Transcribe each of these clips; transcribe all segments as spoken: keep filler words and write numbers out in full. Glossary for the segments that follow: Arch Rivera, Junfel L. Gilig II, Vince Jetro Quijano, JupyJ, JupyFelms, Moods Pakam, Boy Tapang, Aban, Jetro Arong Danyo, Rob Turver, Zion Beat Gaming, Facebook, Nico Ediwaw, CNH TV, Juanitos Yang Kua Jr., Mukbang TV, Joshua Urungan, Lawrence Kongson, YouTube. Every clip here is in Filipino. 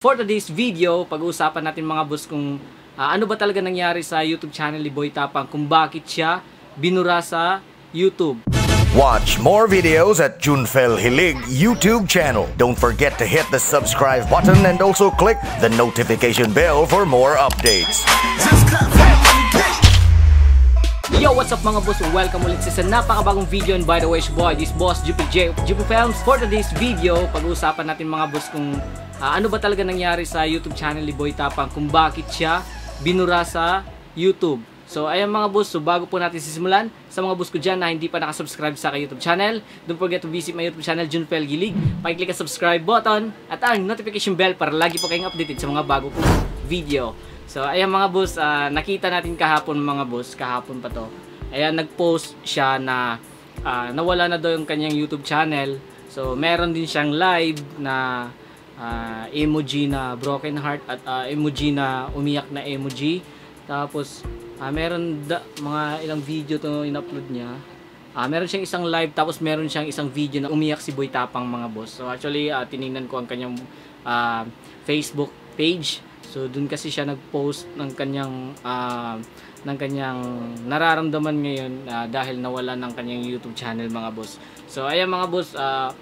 For today's video, pag-uusapan natin mga boss kung uh, ano ba talaga nangyari sa YouTube channel ni Boy Tapang, kung bakit siya binura sa YouTube. Watch more videos at Junfel Gilig YouTube channel. Don't forget to hit the subscribe button and also click the notification bell for more updates. Yo, what's up mga boss? Welcome ulit sa napakabagong video. And by the way, it's boy, this boss JupyJ of JupyFelms. For today's video, pag-uusapan natin mga boss kung Uh, ano ba talaga nangyari sa YouTube channel ni Boy Tapang, kung bakit siya binura sa YouTube. So ayan mga boss, so bago po natin sisimulan, sa mga boss ko dyan na hindi pa nakasubscribe sa aking YouTube channel, don't forget to visit my YouTube channel Junfel Gilig. Pakiclick ang subscribe button at ang notification bell para lagi po kayong updated sa mga bago po video. So ayan mga boss, uh, nakita natin kahapon mga boss, kahapon pa to. Ayan, nagpost siya na uh, nawala na daw yung kanyang YouTube channel. So meron din siyang live na Uh, emoji na broken heart at uh, emoji na umiyak na emoji. Tapos uh, meron da, mga ilang video to in-upload niya. Uh, meron siyang isang live, tapos meron siyang isang video na umiyak si Boy Tapang mga boss. So actually uh, tiningnan ko ang kanyang uh, Facebook page. So dun kasi siya nag-post ng kanyang uh, ng kanyang nararamdaman ngayon uh, dahil nawala ng kanyang YouTube channel mga boss. So ayan mga boss, uh,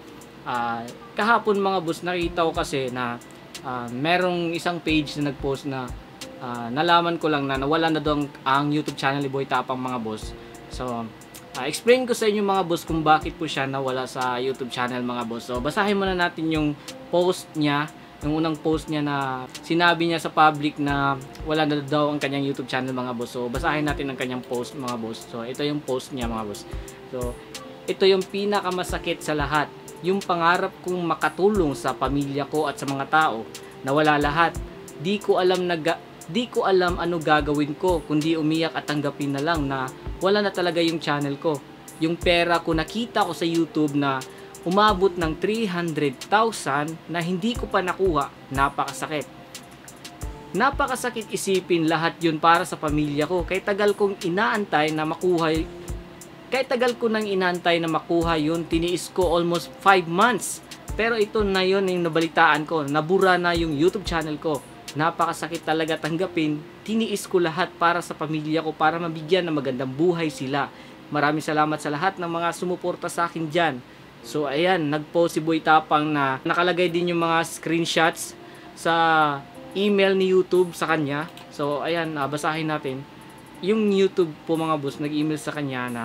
Uh, kahapon mga boss nakita ko kasi na uh, merong isang page na nagpost na uh, nalaman ko lang na nawala na daw ang YouTube channel ni Boy Tapang mga boss. So uh, explain ko sa inyo mga boss kung bakit po siya nawala sa YouTube channel mga boss. So basahin muna natin yung post niya, yung unang post niya na sinabi niya sa public na wala na daw ang kanyang YouTube channel mga boss. So basahin natin ang kanyang post mga boss. So ito yung post niya mga boss. So ito yung pinakamasakit sa lahat. Yung pangarap kong makatulong sa pamilya ko at sa mga tao, nawala lahat. Di ko alam na di ko alam ano gagawin ko kundi umiyak at tanggapin na lang na wala na talaga yung channel ko. Yung pera ko nakita ko sa YouTube na umabot ng three hundred thousand na hindi ko pa nakuha. Napakasakit. Napakasakit isipin lahat yun para sa pamilya ko. Kaya tagal kong inaantay na makuha Kaya tagal ko nang inantay na makuha yun, tiniis ko almost five months. Pero ito na yun yung nabalitaan ko, nabura na yung YouTube channel ko. Napakasakit talaga tanggapin, tiniis ko lahat para sa pamilya ko, para mabigyan ng magandang buhay sila. Maraming salamat sa lahat ng mga sumuporta sa akin dyan. So ayan, nagpost si Boy Tapang na nakalagay din yung mga screenshots sa email ni YouTube sa kanya. So ayan, basahin natin. Yung YouTube po mga boss, nag-email sa kanya na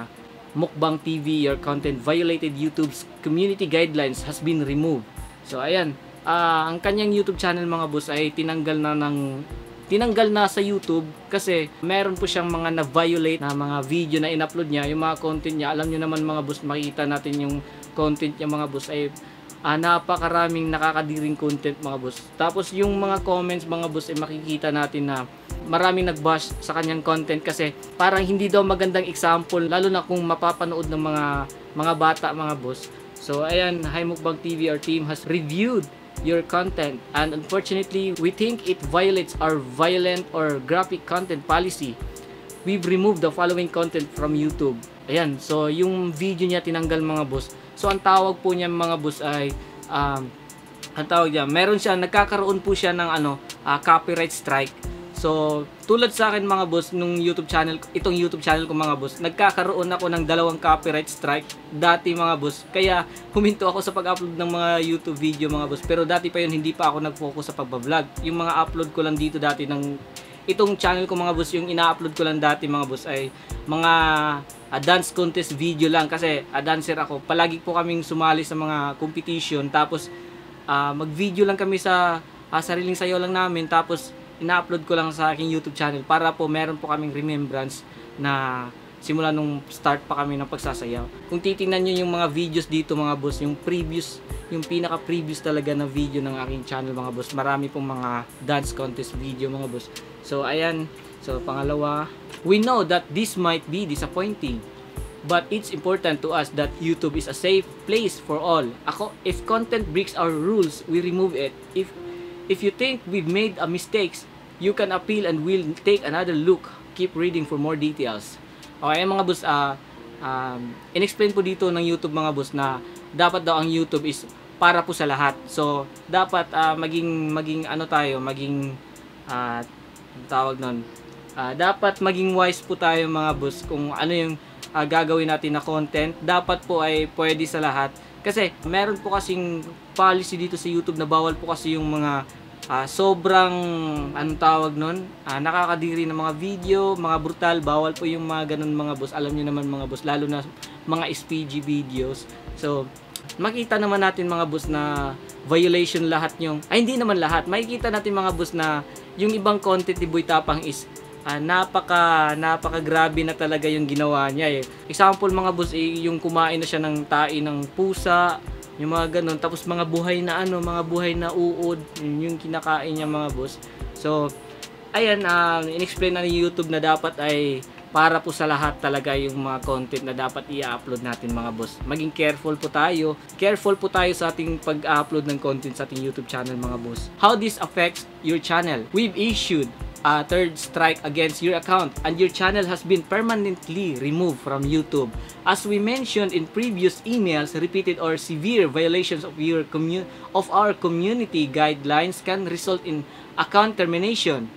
Mukbang T V, your content violated YouTube's community guidelines has been removed. So ayan, uh, ang kanyang YouTube channel mga boss ay tinanggal na ng tinanggal na sa YouTube kasi meron po siyang mga na-violate na mga video na in-upload niya, yung mga content niya. Alam niyo naman mga boss, makikita natin yung content niya mga boss ay uh, napakaraming nakakadiring content mga boss. Tapos yung mga comments mga boss ay makikita natin na maraming nagbash sa kanyang content kasi parang hindi daw magandang example, lalo na kung mapapanood ng mga mga bata mga boss. So ayan, Hi Mukbang T V, our team has reviewed your content and unfortunately we think it violates our violent or graphic content policy. We've removed the following content from YouTube. Ayan, so yung video niya tinanggal mga boss. So ang tawag po niya mga boss ay um, ang tawag niya, meron siya, nagkakaroon po siya ng ano, uh, copyright strike. So, tulad sa akin mga boss, nung YouTube channel, itong YouTube channel ko mga boss, nagkakaroon ako ng dalawang copyright strike dati mga boss. Kaya huminto ako sa pag-upload ng mga YouTube video mga boss. Pero dati pa yun, hindi pa ako nag-focus sa pagbablog. Yung mga upload ko lang dito dati ng itong channel ko mga boss, yung ina-upload ko lang dati mga boss ay mga uh, dance contest video lang. Kasi uh, dancer ako, palagi po kaming sumali sa mga competition. Tapos uh, mag-video lang kami sa uh, sariling sayo lang namin. Tapos ina-upload ko lang sa aking YouTube channel para po meron po kaming remembrance na simula nung start pa kami ng pagsasayaw. Kung titingnan nyo yung mga videos dito mga boss, yung previous, yung pinaka-previous talaga na video ng aking channel mga boss, marami pong mga dance contest video mga boss. So ayan, so pangalawa, we know that this might be disappointing but it's important to us that YouTube is a safe place for all. Ako, if content breaks our rules, we remove it. If If you think we've made a mistakes, you can appeal and we'll take another look. Keep reading for more details. Okay mga boss, uh, um, in-explain po dito ng YouTube mga boss na dapat daw ang YouTube is para po sa lahat. So dapat uh, maging maging ano tayo, maging uh, tawag nun, uh, dapat maging wise po tayo mga boss kung ano yung uh, gagawin natin na content. Dapat po ay pwede sa lahat. Kasi meron po kasing policy dito sa YouTube na bawal po kasi yung mga uh, sobrang anong tawag nun, uh, nakakadiri ng mga video, mga brutal. Bawal po yung mga ganun mga boss. Alam nyo naman mga boss, lalo na mga S P G videos. So makita naman natin mga boss na violation lahat yung, ay hindi naman lahat, makikita natin mga boss na yung ibang content ni Boy Tapang is uh, napaka napaka grabe na talaga yung ginawa niya eh. Example mga boss, eh, yung kumain na siya ng tae ng pusa, yung mga ganun, tapos mga buhay na ano, mga buhay na uod, yung kinakain niya mga boss. So ayan, uh, inexplain na ni YouTube na dapat ay para po sa lahat talaga yung mga content na dapat i-upload natin mga boss. Maging careful po tayo. Careful po tayo sa ating pag-upload ng content sa ating YouTube channel mga boss. How this affects your channel? We've issued a third strike against your account and your channel has been permanently removed from YouTube. As we mentioned in previous emails, repeated or severe violations of your commu- of our community guidelines can result in account termination.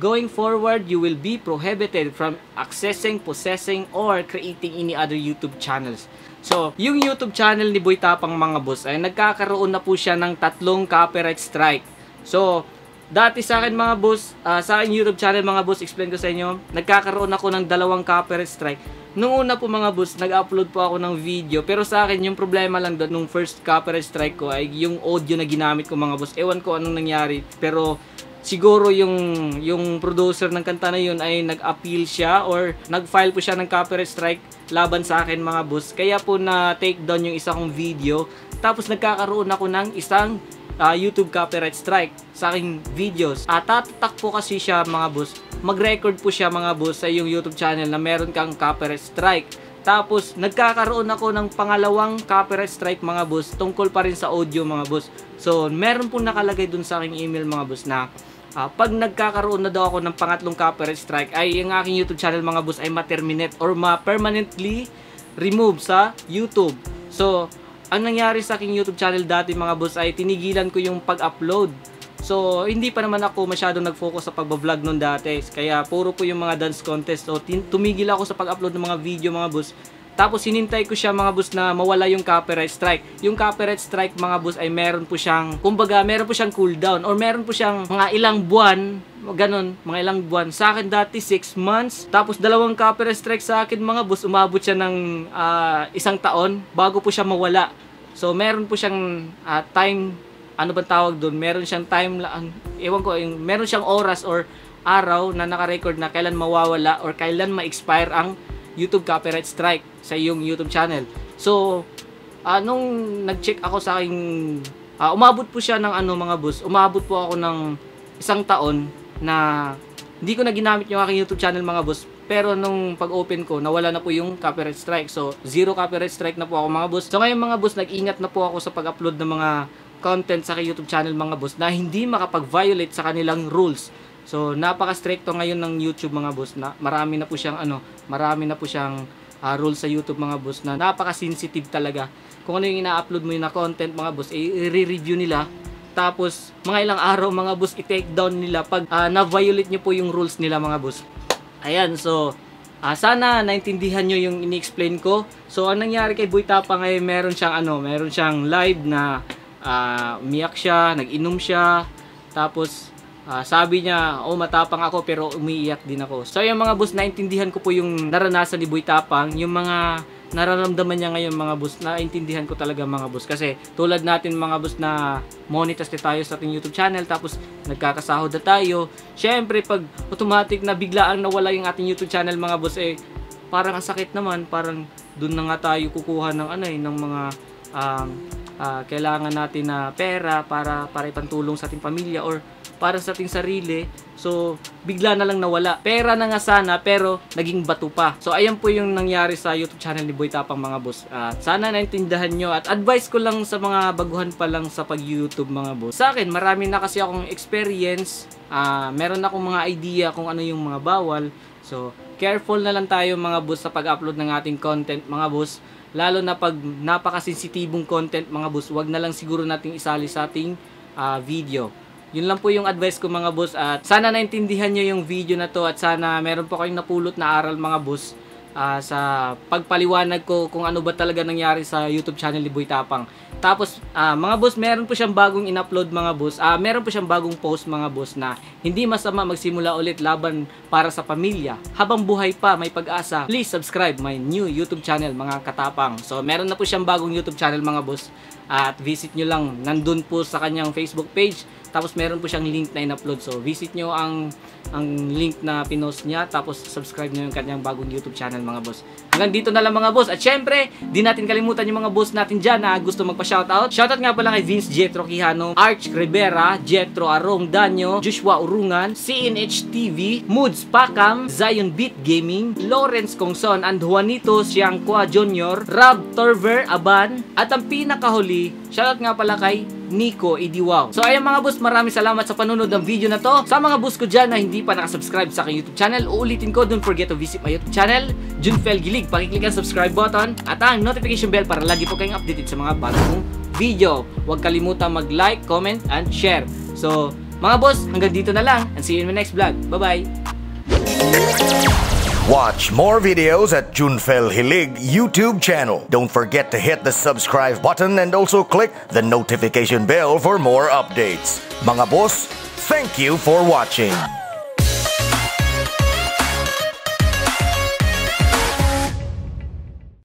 Going forward, you will be prohibited from accessing, possessing, or creating any other YouTube channels. So, yung YouTube channel ni Boy Tapang mga boss ay nagkakaroon na po siya ng tatlong copyright strike. So, dati sa akin mga boss, uh, sa akin YouTube channel mga boss, explain ko sa inyo, nagkakaroon ako ng dalawang copyright strike. Nung una po mga boss, nag-upload po ako ng video. Pero sa akin, yung problema lang doon, nung first copyright strike ko ay yung audio na ginamit ko mga boss. Ewan ko anong nangyari, pero siguro yung yung producer ng kanta na yun ay nag-appeal siya or nag-file po siya ng copyright strike laban sa akin mga boss. Kaya po na take down yung isa kong video. Tapos nagkakaroon ako ng isang uh, YouTube copyright strike sa aking videos. At uh, tatatak po kasi siya mga boss. Mag-record po siya mga boss sa yung YouTube channel na meron kang copyright strike. Tapos nagkakaroon ako ng pangalawang copyright strike mga boss tungkol pa rin sa audio mga boss. So meron po nakalagay dun sa aking email mga boss na Uh, pag nagkakaroon na daw ako ng pangatlong copyright strike ay yung aking YouTube channel mga boss ay ma-terminate or ma-permanently remove sa YouTube. So, ang nangyari sa aking YouTube channel dati mga boss ay tinigilan ko yung pag-upload. So, hindi pa naman ako masyadong nag-focus sa pag-vlog noon dati. Kaya puro po yung mga dance contest. So, tumigil ako sa pag-upload ng mga video mga boss. Tapos hinintay ko siya mga boss na mawala yung copyright strike. Yung copyright strike mga boss ay meron po siyang, kumbaga meron po siyang cooldown or meron po siyang mga ilang buwan, ganun, mga ilang buwan. Sa akin dati six months, tapos dalawang copyright strike sa akin mga boss, umabot siya ng uh, isang taon bago po siya mawala. So meron po siyang uh, time, ano bang tawag doon? Meron siyang time, lang, ewan ko, yung, meron siyang oras or araw na nakarecord na kailan mawawala or kailan ma-expire ang YouTube copyright strike sa iyong YouTube channel. So, uh, nung nag-check ako sa aking, uh, umabot po siya ng ano mga boss, umabot po ako ng isang taon na hindi ko na ginamit yung aking YouTube channel mga boss. Pero nung pag-open ko, nawala na po yung copyright strike. So, zero copyright strike na po ako mga boss. So, ngayon mga boss, nag-ingat na po ako sa pag-upload ng mga content sa aking YouTube channel mga boss na hindi makapag-violate sa kanilang rules. So, napaka-stricto ngayon ng YouTube mga boss na marami na po siyang ano, marami na po siyang uh, rule sa YouTube mga boss na napaka-sensitive talaga. Kung ano yung ina-upload mo yun na content mga boss, i-re-review nila. Tapos, mga ilang araw mga boss, i-take down nila pag uh, na-violate nyo po yung rules nila mga boss. Ayan, so, uh, sana naintindihan nyo yung ini-explain ko. So, ang nangyari kay Boy Tapang ay meron siyang ano, meron siyang live na uh, umiyak siya, nag-inom siya, tapos Uh, sabi niya, oh matapang ako pero umiiyak din ako. So yung mga boss, naintindihan ko po yung naranasan ni Boy Tapang. Yung mga nararamdaman niya ngayon mga boss, naintindihan ko talaga mga boss. Kasi tulad natin mga boss na monetize tayo sa ating YouTube channel, tapos nagkakasahod na tayo. Siyempre pag automatic na biglaan nawala yung ating YouTube channel mga boss, eh parang ang sakit naman. Parang dun na nga tayo kukuha ng ano eh, ng mga um, uh, kailangan natin na pera para, para ipantulong sa ating pamilya or para sa ating sarili. So, bigla na lang nawala. Pera na nga sana, pero naging bato pa. So, ayan po yung nangyari sa YouTube channel ni Boy Tapang mga boss. Uh, sana naintindahan nyo. At advice ko lang sa mga baguhan pa lang sa pag-YouTube mga boss. Sa akin, marami na kasi akong experience. Uh, meron akong mga idea kung ano yung mga bawal. So, careful na lang tayo mga boss sa pag-upload ng ating content mga boss. lalo na pag napakasensitibong content mga boss, wag na lang siguro nating isali sa ating uh, video. Yun lang po yung advice ko mga boss, at sana naintindihan nyo yung video na to at sana meron po kayong napulot na aral mga boss uh, sa pagpaliwanag ko kung ano ba talaga nangyari sa YouTube channel ni Boy Tapang. Tapos uh, mga boss, meron po siyang bagong in-upload mga boss, uh, meron po siyang bagong post mga boss na hindi masama magsimula ulit, laban para sa pamilya. Habang buhay pa, may pag-asa. Please subscribe my new YouTube channel mga katapang. So meron na po siyang bagong YouTube channel mga boss, uh, at visit nyo lang, nandun po sa kanyang Facebook page. Tapos meron po siyang link na in-upload. So visit nyo ang, ang link na pinost niya. Tapos subscribe nyo yung kanyang bagong YouTube channel mga boss. Hanggang dito na lang mga boss. At syempre, di natin kalimutan yung mga boss natin dyan na gusto magpa-shoutout. Shoutout nga pala kay Vince Jetro Quijano, Arch Rivera, Jetro Arong Danyo, Joshua Urungan, C N H T V, Moods Pakam, Zion Beat Gaming, Lawrence Kongson and Juanitos Yang Kua Junior, Rob Turver, Aban. At ang pinakahuli, shoutout nga pala kay Nico Ediwaw. So ayan mga boss, maraming salamat sa panunod ng video na to. Sa mga boss ko dyan na hindi pa nakasubscribe sa aking YouTube channel, uulitin ko, don't forget to visit my YouTube channel, Junfel Gilig. Pakiclick ang subscribe button at ang notification bell para lagi po kayong updated sa mga bagong video. Huwag kalimutan mag-like, comment, and share. So mga boss, hanggang dito na lang, and see you in my next vlog. Bye-bye! Watch more videos at Junfel Gilig YouTube channel. Don't forget to hit the subscribe button and also click the notification bell for more updates. Mga boss, thank you for watching.